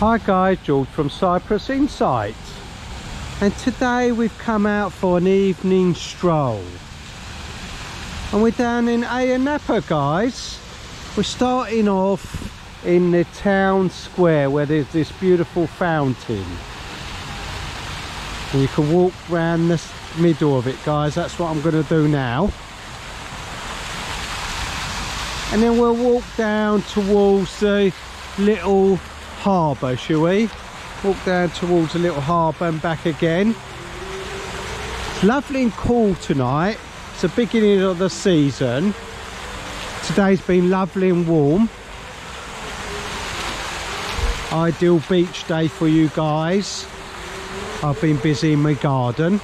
Hi guys, George from Cyprus Insight, and today we've come out for an evening stroll and we're down in Ayia Napa, guys. We're starting off in the town square where there's this beautiful fountain and you can walk round the middle of it, guys. That's what I'm going to do now, and then we'll walk down towards the little harbour, shall we? Walk down towards the little harbour and back again. It's lovely and cool tonight. It's the beginning of the season. Today's been lovely and warm. Ideal beach day for you guys. I've been busy in my garden.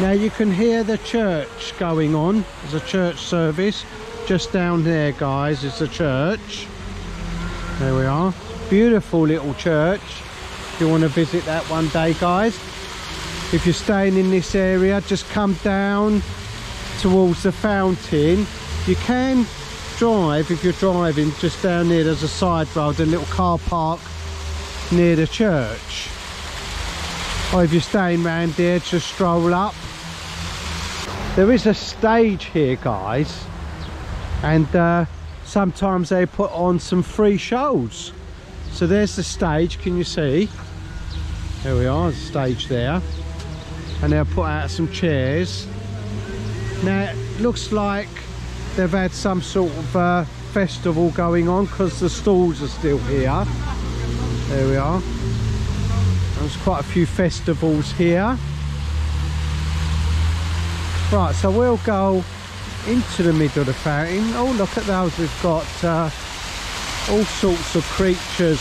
Now you can hear the church going on. There's a church service just down there, guys. It's the church. There we are. Beautiful little church. If you want to visit that one day, guys, if you're staying in this area, just come down towards the fountain. You can drive, if you're driving, just down there there's a side road, a little car park near the church, or if you're staying round there, just stroll up. There is a stage here, guys, and sometimes they put on some free shows. So there's the stage, can you see? There we are, the stage there. And they'll put out some chairs. Now it looks like they've had some sort of festival going on because the stalls are still here. There we are. There's quite a few festivals here. Right, so we'll go into the middle of the fountain. Oh, look at those. We've got all sorts of creatures.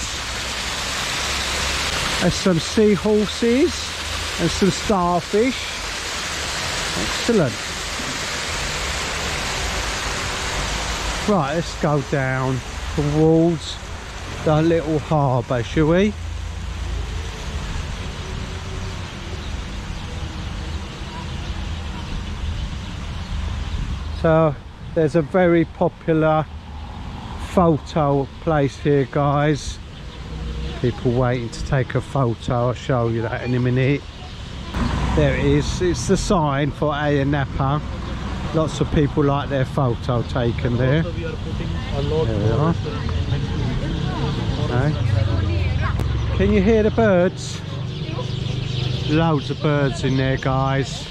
There's some seahorses and some starfish. Excellent. Right, let's go down towards the little harbour, shall we? So there's a very popular photo place here, guys. People waiting to take a photo. I'll show you that in a minute. There it is. It's the sign for Ayia Napa. Lots of people like their photo taken there. There we are. Okay. Can you hear the birds? Loads of birds in there, guys.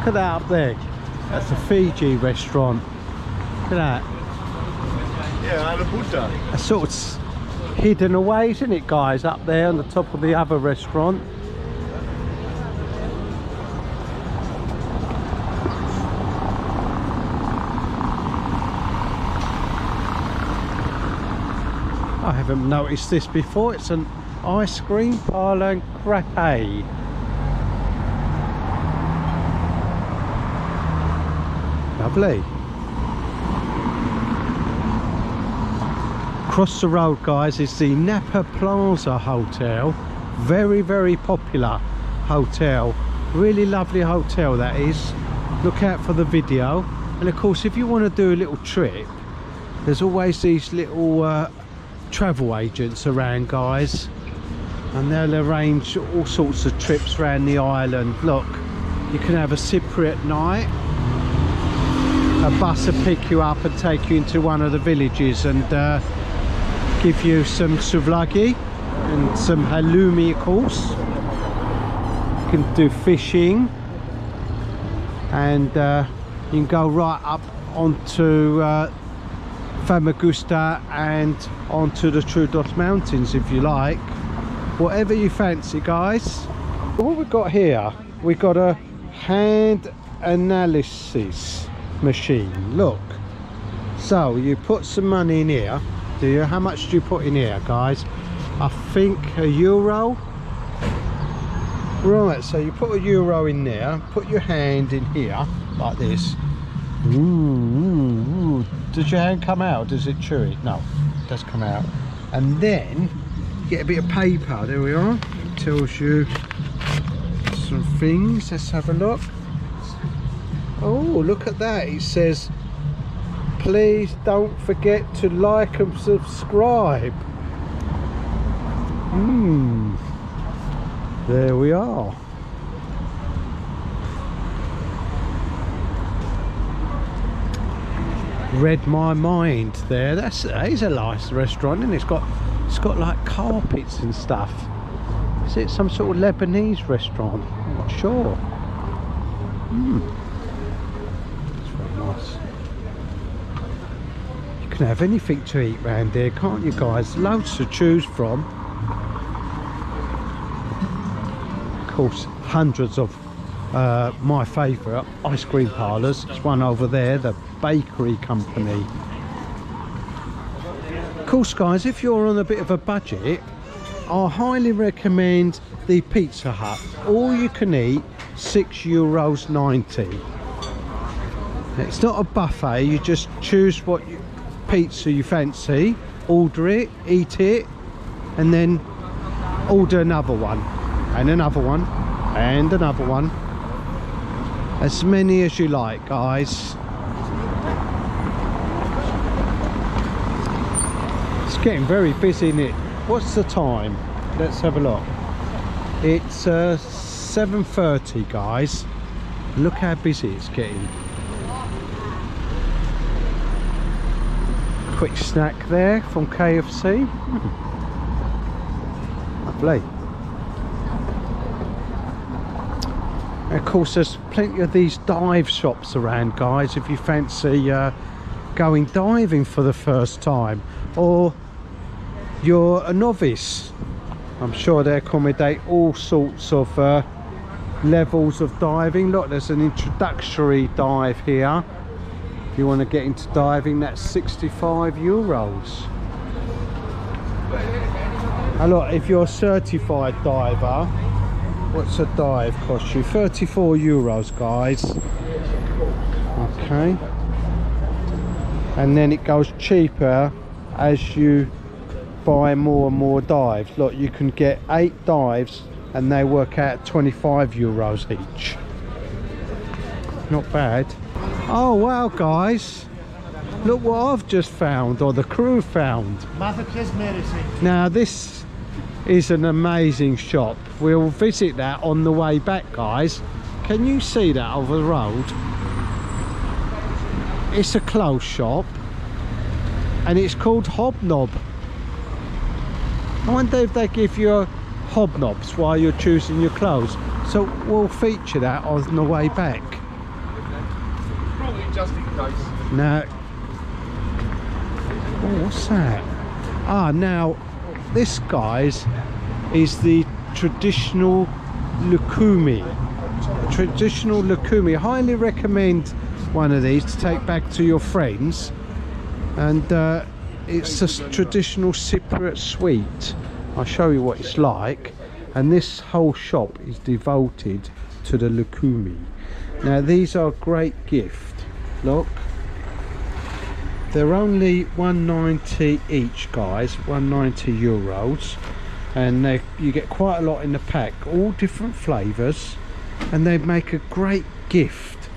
Look at that up there. That's a Fiji restaurant. Look at that. Yeah, that's sort of hidden away, isn't it, guys? Up there on the top of the other restaurant. I haven't noticed this before. It's an ice cream parlour and crepe. Lovely. Across the road, guys, is the Napa Plaza Hotel. Very, very popular hotel. Really lovely hotel that is. Look out for the video. And of course, if you want to do a little trip, there's always these little travel agents around, guys. And they'll arrange all sorts of trips around the island. Look, you can have a Cypriot night. A bus will pick you up and take you into one of the villages and give you some souvlaki and some halloumi, of course. You can do fishing and you can go right up onto Famagusta and onto the Troodos mountains if you like. Whatever you fancy, guys. What we've got here, we've got a hand analysis machine. Look, so you put some money in here, do you? How much do you put in here, guys? I think €1. Right, so you put €1 in there, put your hand in here like this. Ooh, ooh, ooh. Does your hand come out or does it chew it? No, it does come out. And then you get a bit of paper. There we are. It tells you some things. Let's have a look. Oh, look at that. It says, please don't forget to like and subscribe. There we are. Read my mind there. That is a nice restaurant, and it's got like carpets and stuff. Is it some sort of Lebanese restaurant? I'm not sure. It's very nice. You can have anything to eat round here, can't you guys? Loads to choose from. Of course, hundreds of my favourite ice cream parlours. There's one over there, the Bakery Company. Of course, guys, if you're on a bit of a budget, I highly recommend the Pizza Hut. All you can eat, €6.90. It's not a buffet. You just choose what pizza you fancy, order it, eat it, and then order another one, and another one, and another one. As many as you like, guys. It's getting very busy, isn't it? What's the time? Let's have a look. It's 7:30, guys. Look how busy it's getting. Quick snack there from KFC. Lovely. And of course, there's plenty of these dive shops around, guys, if you fancy going diving for the first time, or you're a novice. I'm sure they accommodate all sorts of levels of diving. Look, there's an introductory dive here. If you want to get into diving, that's €65. And look, if you're a certified diver, what's a dive cost you? €34, guys. Okay. And then it goes cheaper as you buy more and more dives. Look, you can get 8 dives and they work out €25 each. Not bad. Oh wow, guys, look what I've just found, or the crew found. Now this is an amazing shop. We'll visit that on the way back, guys. Can you see that over the road? It's a clothes shop and it's called Hobnob. I wonder if they give you hobnobs while you're choosing your clothes. So we'll feature that on the way back. Probably just in case. No. Oh, what's that? Ah, now this, guys, is the traditional Lukumi. Traditional Lukumi. Highly recommend one of these to take back to your friends. And it's a traditional Cypriot sweet. I'll show you what it's like. And this whole shop is devoted to the Lukumi. Now these are a great gift. Look, they're only €1.90 each, guys. €1.90, and you get quite a lot in the pack, all different flavours, and they make a great gift.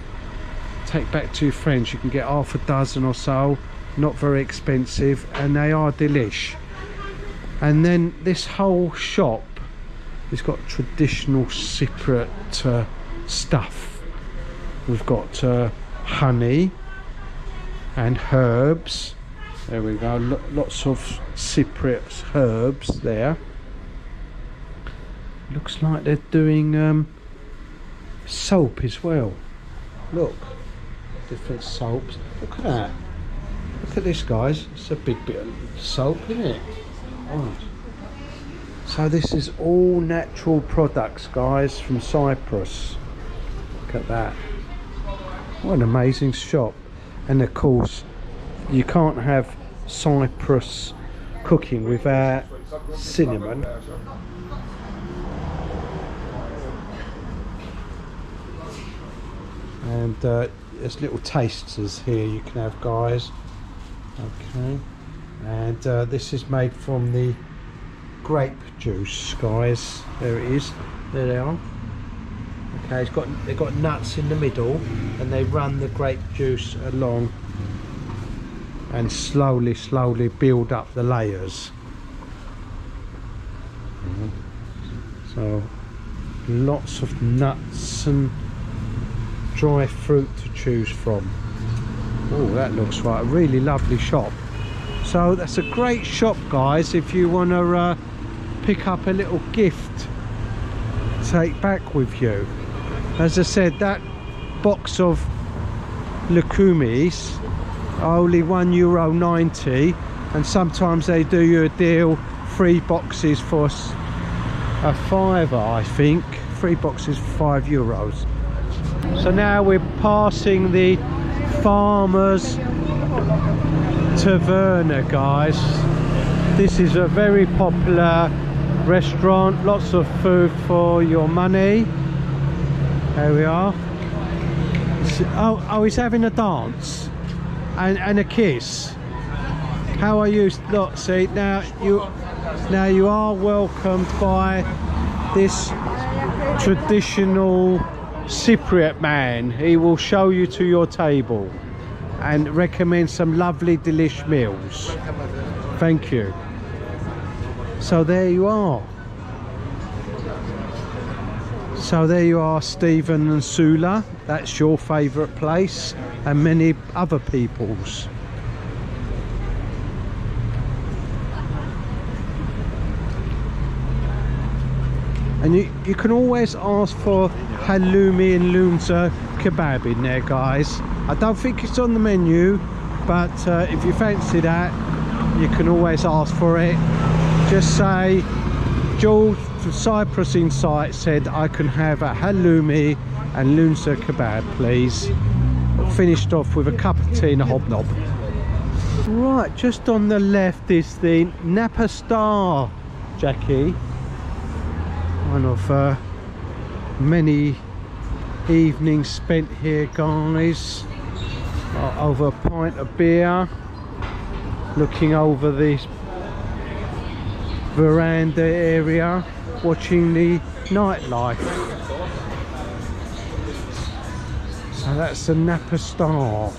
Take back to your friends. You can get half a dozen or so. Not very expensive, and they are delish. And then this whole shop has got traditional Cypriot stuff. We've got honey and herbs. There we go, lots of Cypriot herbs there. Looks like they're doing soap as well. Look, different soaps. Look at that. Look at this, guys, it's a big bit of soap, isn't it? Right. So this is all natural products, guys, from Cyprus. Look at that. What an amazing shop. And of course, you can't have Cyprus cooking without cinnamon. And there's little tasters here you can have, guys. Okay, and this is made from the grape juice, guys. There it is. There they are. Okay, it's got, they've got nuts in the middle and they run the grape juice along and slowly build up the layers. So lots of nuts and dry fruit to choose from. Oh, that looks like a really lovely shop. So that's a great shop, guys, if you want to pick up a little gift to take back with you. As I said, that box of Lukumis are only €1.90, and sometimes they do you a deal, 3 boxes for a fiver, I think. 3 boxes for €5. So now we're passing the Farmers Taverna, guys. This is a very popular restaurant, lots of food for your money. There we are. Oh, he's having a dance and a kiss. How are you lot? See, now you are welcomed by this traditional Cypriot man. He will show you to your table and recommend some lovely delish meals. Thank you. So there you are. So there you are, Stephen and Sula. That's your favourite place and many other people's. And you can always ask for halloumi and lunza kebab in there, guys. I don't think it's on the menu, but if you fancy that, you can always ask for it. Just say, George from Cyprus Insight said I can have a halloumi and lunza kebab, please. Finished off with a cup of tea and a hobnob. Right, just on the left is the Napa Star, Jackie. One of many evenings spent here, guys, over a pint of beer, looking over this veranda area, watching the nightlife. So that's the Napa Star.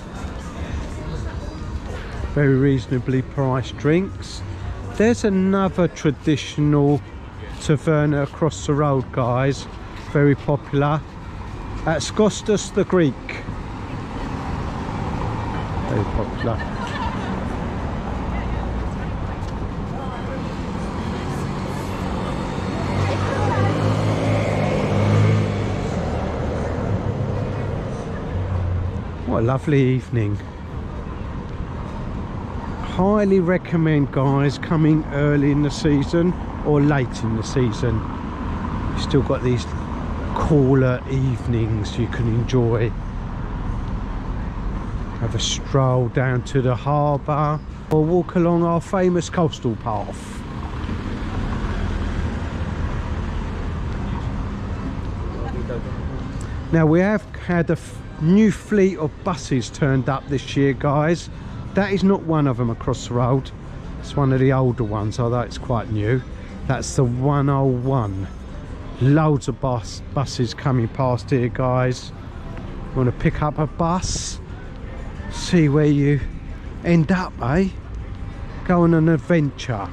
Very reasonably priced drinks. There's another traditional taverna across the road, guys, very popular. That's Gostas the Greek, very popular. What a lovely evening. Highly recommend, guys, coming early in the season or late in the season. You've still got these cooler evenings you can enjoy. Have a stroll down to the harbour or walk along our famous coastal path. Now we have had a new fleet of buses turned up this year, guys. That is not one of them across the road. It's one of the older ones, although it's quite new. That's the 101. Loads of buses coming past here, guys. You want to pick up a bus, see where you end up, eh? Go on an adventure.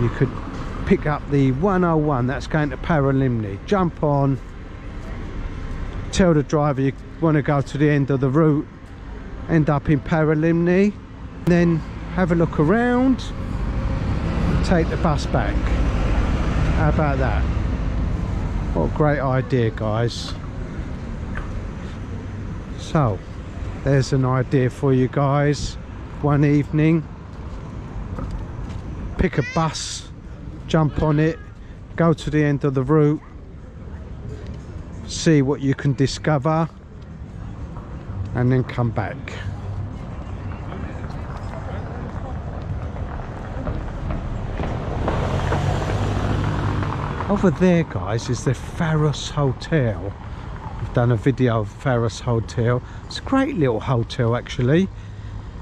You could pick up the 101 that's going to Paralimni. Jump on, tell the driver you want to go to the end of the route, end up in Paralimni, then have a look around, take the bus back. How about that? What a great idea, guys. So there's an idea for you guys. One evening, pick a bus, jump on it, go to the end of the route, see what you can discover, and then come back. Over there, guys, is the Pharos Hotel. I've done a video of Pharos Hotel. It's a great little hotel, actually.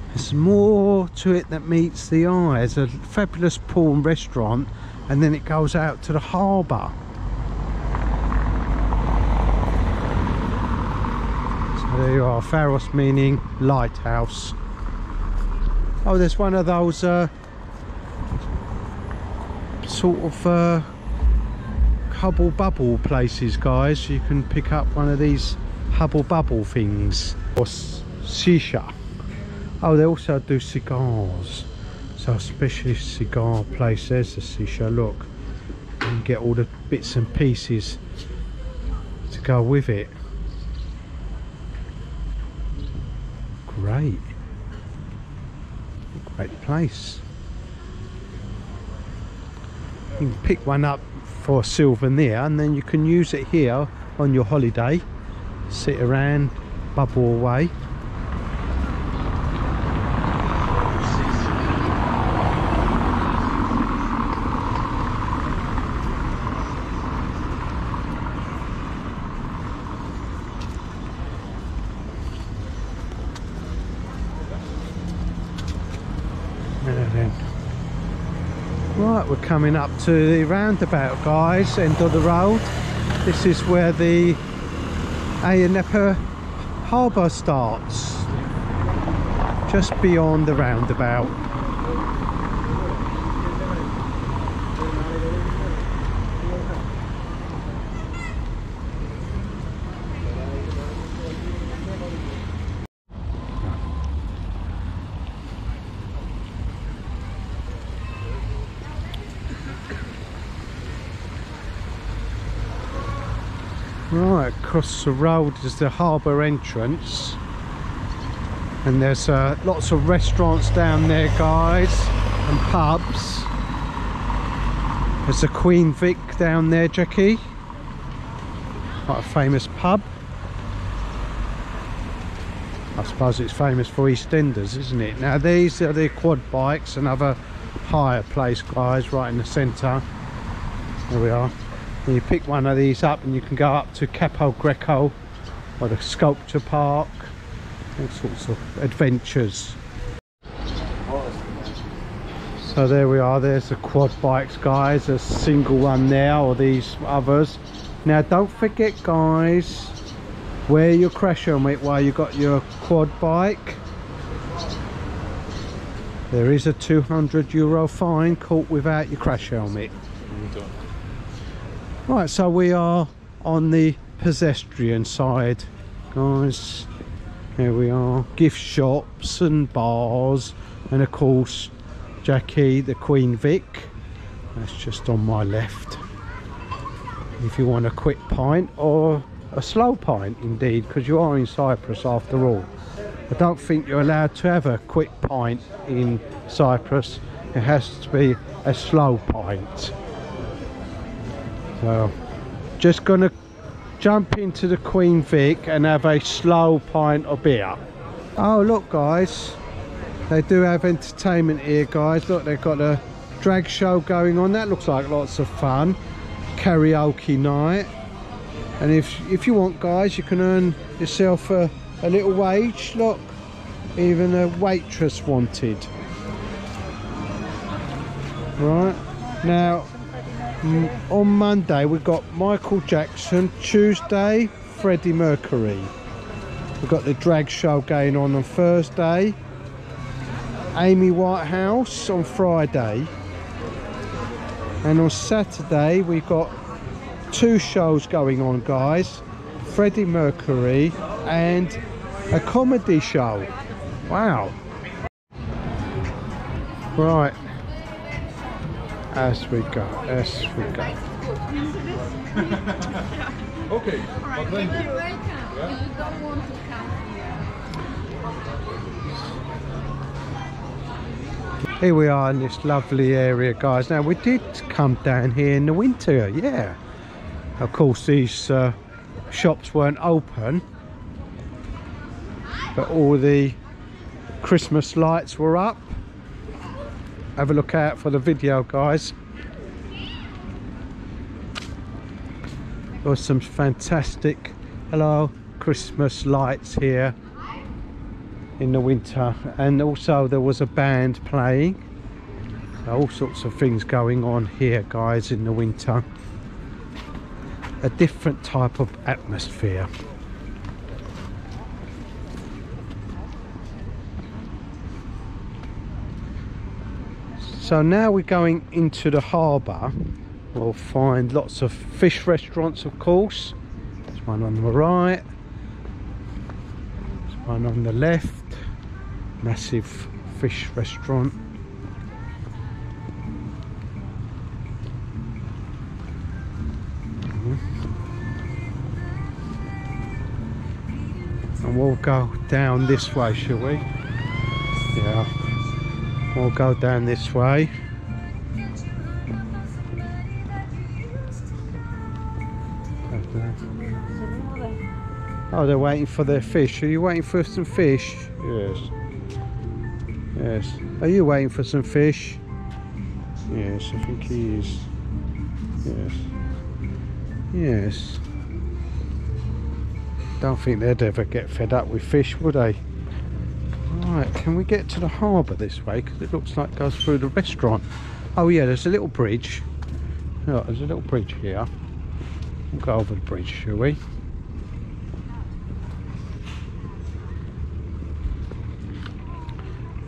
There's more to it that meets the eye. There's a fabulous pool and restaurant, and then it goes out to the harbour. There you are, Pharos meaning lighthouse. Oh, there's one of those sort of hubble bubble places, guys. You can pick up one of these hubble bubble things, or shisha. Oh, they also do cigars, so a specialist cigar place. There's the shisha, look, and get all the bits and pieces to go with it. Great, great place. You can pick one up for a souvenir and then you can use it here on your holiday. Sit around, bubble away. Right, we're coming up to the roundabout, guys, end of the road. This is where the Ayia Napa Harbour starts, just beyond the roundabout. Right, across the road is the harbour entrance, and there's lots of restaurants down there, guys, and pubs. There's the Queen Vic down there, Jackie, quite a famous pub. I suppose it's famous for EastEnders, isn't it? Now these are the quad bikes, another higher place, guys, right in the centre. There we are. You pick one of these up and you can go up to Capo Greco or the sculpture park, all sorts of adventures. So there we are, there's the quad bikes, guys, a single one there, or these others. Now don't forget, guys, wear your crash helmet while you got your quad bike. There is a €200 fine caught without your crash helmet. Right, so we are on the pedestrian side, guys. Here we are, gift shops and bars, and of course, Jackie, the Queen Vic. That's just on my left. If you want a quick pint or a slow pint, indeed, because you are in Cyprus after all. I don't think you're allowed to have a quick pint in Cyprus. It has to be a slow pint. So, just gonna jump into the Queen Vic and have a slow pint of beer. Oh, look, guys, they do have entertainment here, guys. Look, they've got a drag show going on. That looks like lots of fun. Karaoke night. And if you want, guys, you can earn yourself a little wage. Look, even a waitress wanted. Right, now on Monday we've got Michael Jackson, Tuesday Freddie Mercury, we've got the drag show going on Thursday, Amy Whitehouse on Friday, and on Saturday we've got two shows going on, guys, Freddie Mercury and a comedy show. Wow. Right, as we go, as we go. Okay. Right, then, yeah. You don't want to come here. Here we are in this lovely area, guys. Now we did come down here in the winter, yeah. Of course, these shops weren't open, but all the Christmas lights were up. Have a look out for the video, guys. There's some fantastic hello Christmas lights here in the winter, and also there was a band playing. So all sorts of things going on here, guys, in the winter. A different type of atmosphere. So now we're going into the harbour. We'll find lots of fish restaurants, of course. There's one on the right, there's one on the left, massive fish restaurant. And we'll go down this way, shall we? Yeah, we'll go down this way. Oh, they're waiting for their fish. Are you waiting for some fish? Yes. Yes. Are you waiting for some fish? Yes, I think he is. Yes. Yes. Don't think they'd ever get fed up with fish, would they? Right, can we get to the harbour this way? Because it looks like it goes through the restaurant. Oh yeah, there's a little bridge. Oh, there's a little bridge here. We'll go over the bridge, shall we?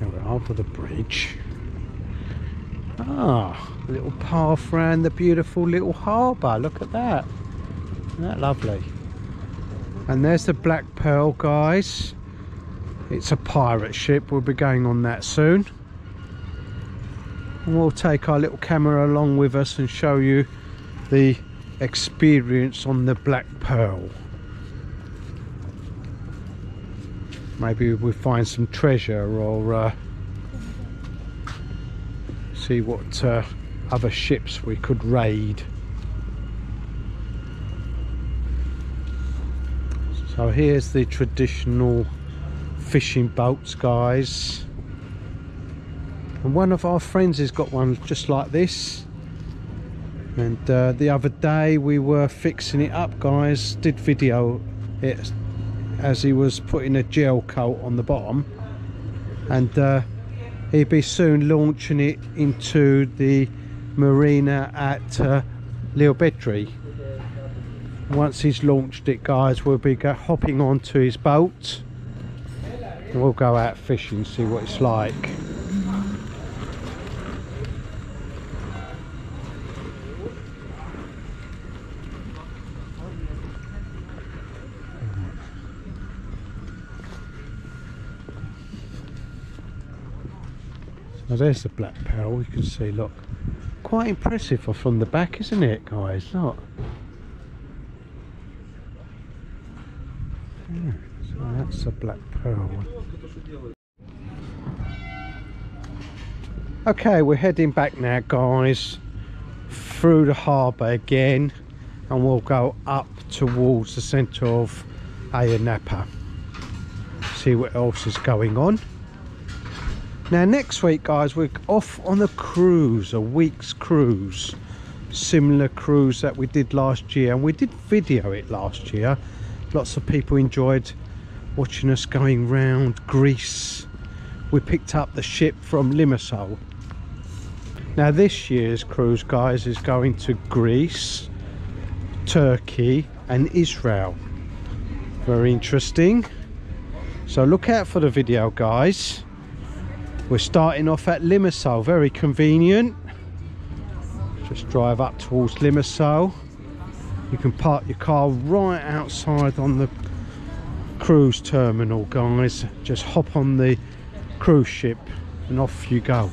Now we're over the bridge. Ah, a little path round the beautiful little harbour. Look at that. Isn't that lovely? And there's the Black Pearl, guys. It's a pirate ship. We'll be going on that soon. And we'll take our little camera along with us and show you the experience on the Black Pearl. Maybe we'll find some treasure or see what other ships we could raid. So here's the traditional fishing boats, guys, and one of our friends has got one just like this, and the other day we were fixing it up, guys, did video it as he was putting a gel coat on the bottom, and he'd be soon launching it into the marina at Little Bedry. Once he's launched it, guys, we'll be hopping onto his boat and we'll go out fishing, see what it's like. So there's the Black Pearl, you can see, look, quite impressive from the back, isn't it, guys? Look. Yeah, so that's a Black Pearl. Okay, we're heading back now, guys, through the harbour again, and we'll go up towards the centre of Ayia Napa. See what else is going on. Now next week, guys, we're off on a cruise, a week's cruise, similar cruise that we did last year, and we did video it last year. Lots of people enjoyed watching us going round Greece. We picked up the ship from Limassol. Now this year's cruise, guys, is going to Greece, Turkey and Israel. Very interesting. So look out for the video, guys. We're starting off at Limassol, very convenient. Just drive up towards Limassol. You can park your car right outside on the cruise terminal, guys. Just hop on the cruise ship and off you go.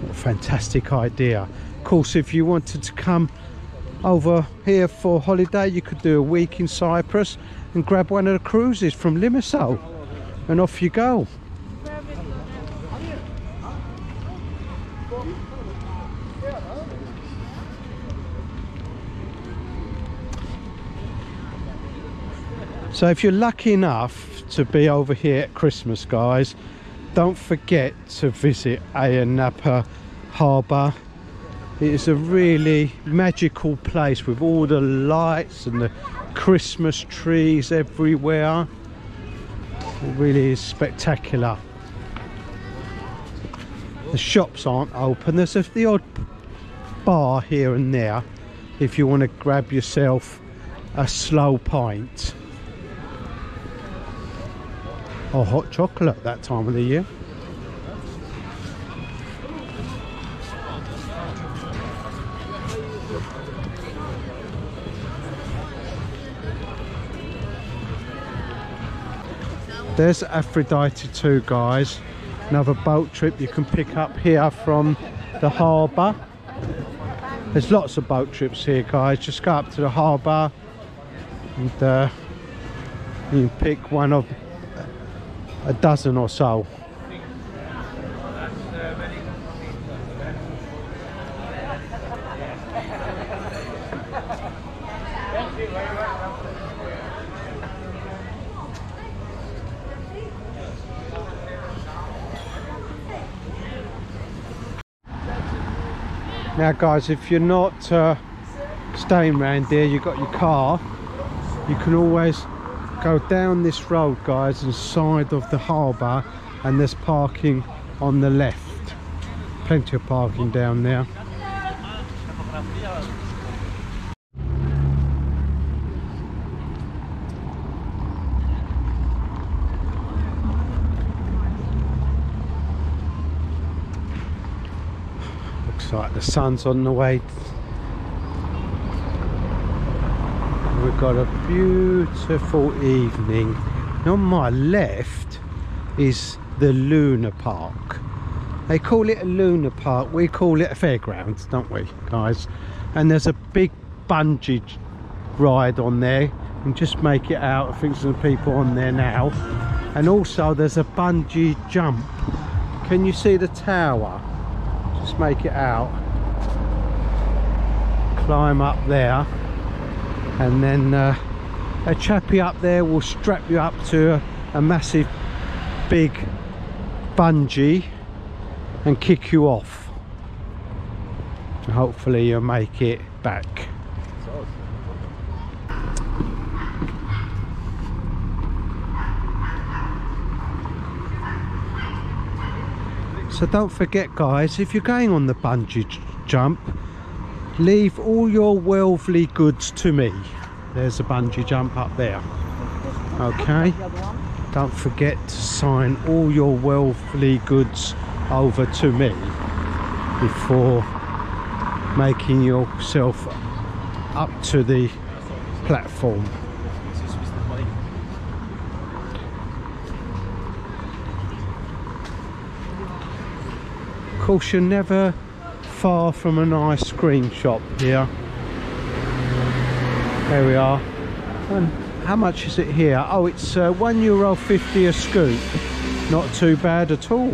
What a fantastic idea. Of course, if you wanted to come over here for holiday, you could do a week in Cyprus and grab one of the cruises from Limassol and off you go. So if you're lucky enough to be over here at Christmas, guys, don't forget to visit Ayia Napa Harbour. It is a really magical place with all the lights and the Christmas trees everywhere. It really is spectacular. The shops aren't open. There's the odd bar here and there if you want to grab yourself a slow pint. Oh, hot chocolate that time of the year. There's Aphrodite 2, guys. Another boat trip you can pick up here from the harbour. There's lots of boat trips here, guys. Just go up to the harbour and you can pick one of a dozen or so. Now guys, if you're not staying around here, you've got your car, you can always go down this road, guys, and side of the harbour, and there's parking on the left. Plenty of parking down there. Looks like the sun's on the way. We've got a beautiful evening. And on my left is the Luna Park. They call it a Luna Park, we call it a fairgrounds, don't we, guys? And there's a big bungee ride on there. And just make it out, I think there's some people on there now. And also there's a bungee jump. Can you see the tower? Just make it out. Climb up there. And then a chappie up there will strap you up to a massive big bungee and kick you off. And hopefully you'll make it back. So don't forget, guys, if you're going on the bungee jump, leave all your worldly goods to me. There's a bungee jump up there. Okay, don't forget to sign all your worldly goods over to me before making yourself up to the platform. Of course, you're never far from an ice cream shop here. There we are. And how much is it here? Oh, it's €1.50 a scoop. Not too bad at all.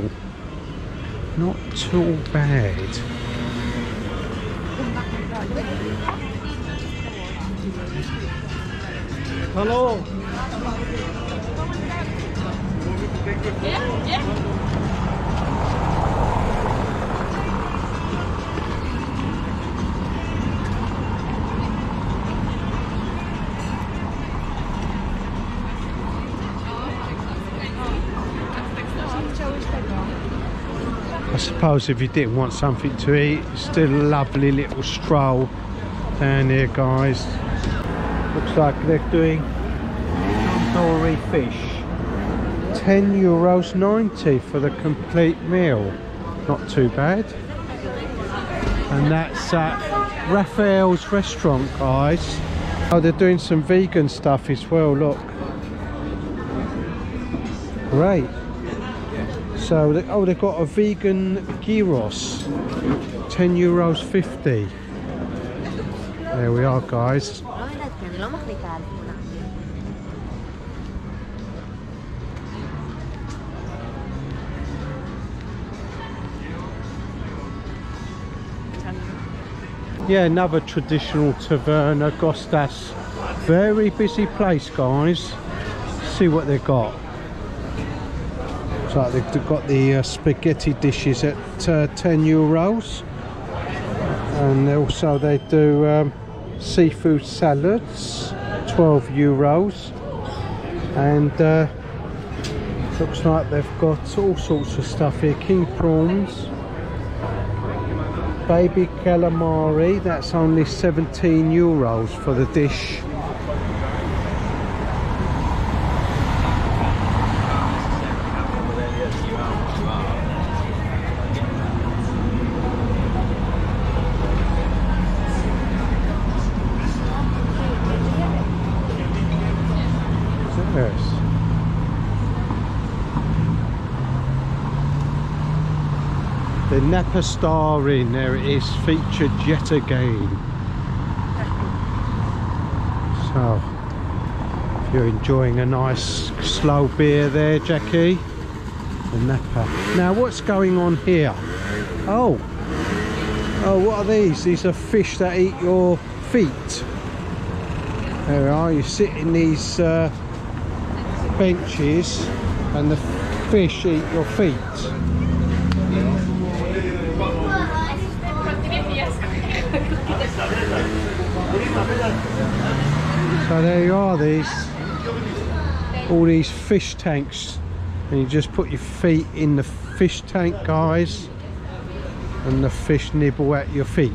Not too bad. Hello. Yeah, yeah. I suppose if you didn't want something to eat, it's still a lovely little stroll down here, guys. Looks like they're doing tandoori fish. €10.90 for the complete meal. Not too bad. And that's at Raphael's restaurant, guys. Oh, they're doing some vegan stuff as well, look. Great. So, oh, they've got a vegan gyros, €10.50. There we are, guys. Yeah, another traditional taverna, Gostas. Very busy place, guys. See what they've got. Like they've got the spaghetti dishes at €10, and also they do seafood salads, €12, and looks like they've got all sorts of stuff here: king prawns, baby calamari. That's only €17 for the dish. The Napa Star Inn, there it is, featured yet again. So, if you're enjoying a nice slow beer there, Jackie, the Napa. Now, what's going on here? Oh, oh, what are these? These are fish that eat your feet. There we are, you sit in these benches and the fish eat your feet. So there you are, these, all these fish tanks, and you just put your feet in the fish tank, guys, and the fish nibble at your feet.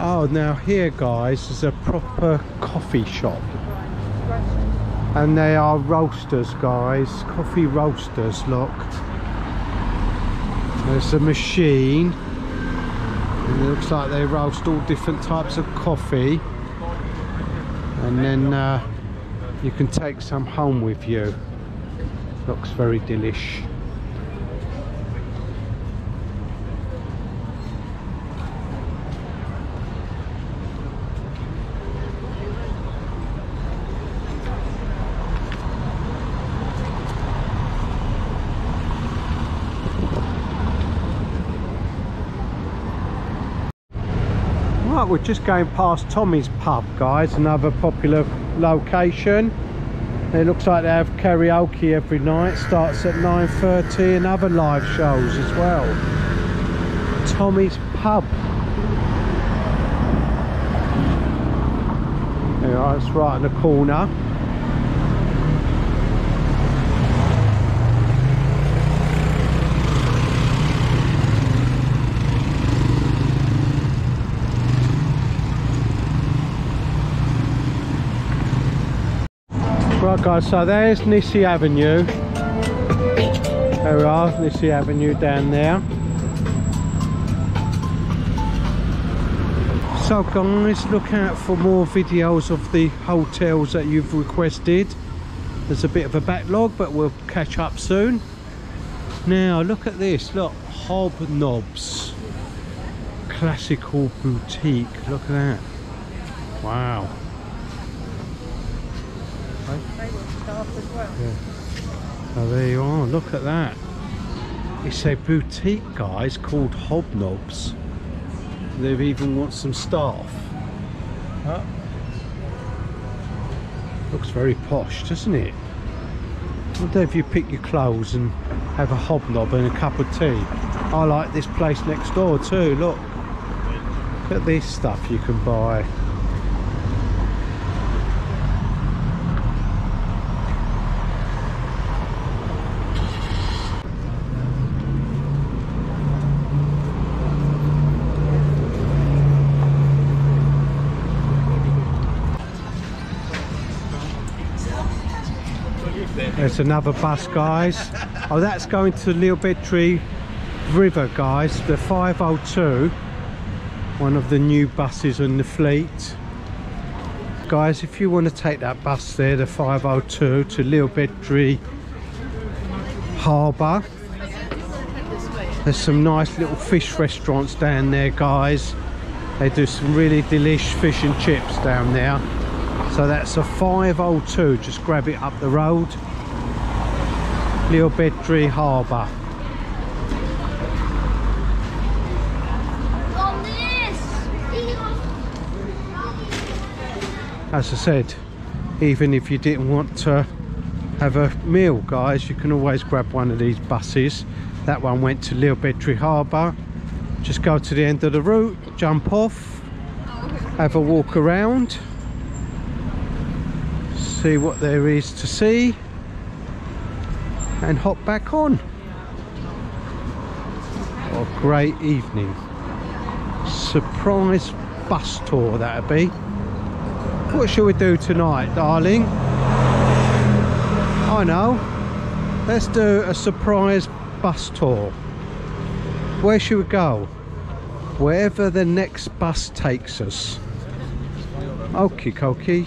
Oh, now here, guys, is a proper coffee shop, and they are roasters, guys, coffee roasters. Look, there's a machine, and it looks like they roast all different types of coffee. And then you can take some home with you. Looks very delish. We're just going past Tommy's Pub, guys, another popular location. It looks like they have karaoke every night, starts at 9:30, and other live shows as well. Tommy's Pub. There you are, it's right in the corner. Right, guys, so there's Nissi Avenue. There we are, Nissi Avenue down there. So, guys, look out for more videos of the hotels that you've requested. There's a bit of a backlog, but we'll catch up soon. Now, look at this, look, Hobnob's Classical Boutique. Look at that. Wow. As well. Yeah. Oh, there you are, look at that. It's a boutique, guys, called Hobnob's. They've even got some staff. Huh? Looks very posh, doesn't it? I wonder if you pick your clothes and have a hobnob and a cup of tea. I like this place next door too, look. Look at this stuff you can buy. There's another bus, guys. Oh, that's going to the Liopetri River, guys. The 502, one of the new buses in the fleet. Guys, if you want to take that bus there, the 502 to Liopetri Harbour. There's some nice little fish restaurants down there, guys. They do some really delish fish and chips down there. So that's a 502, just grab it up the road. Little Bedry Harbour. As I said, even if you didn't want to have a meal, guys, you can always grab one of these buses. That one went to Little Bedry Harbour. Just go to the end of the route, jump off, have a walk around, see what there is to see, and hop back on. What a great evening. Surprise bus tour, that'd be. What shall we do tonight, darling? I know. Let's do a surprise bus tour. Where should we go? Wherever the next bus takes us. Okie dokie.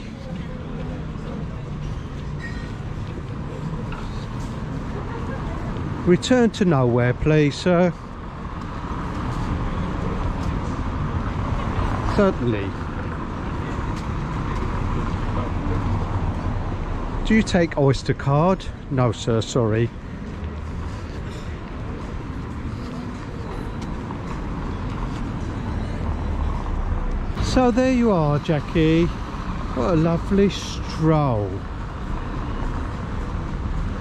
Return to nowhere, please, sir. Certainly. Do you take Oyster card? No, sir, sorry. So there you are, Jackie. What a lovely stroll.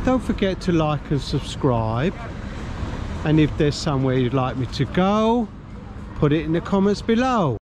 Don't forget to like and subscribe. And if there's somewhere you'd like me to go, put it in the comments below.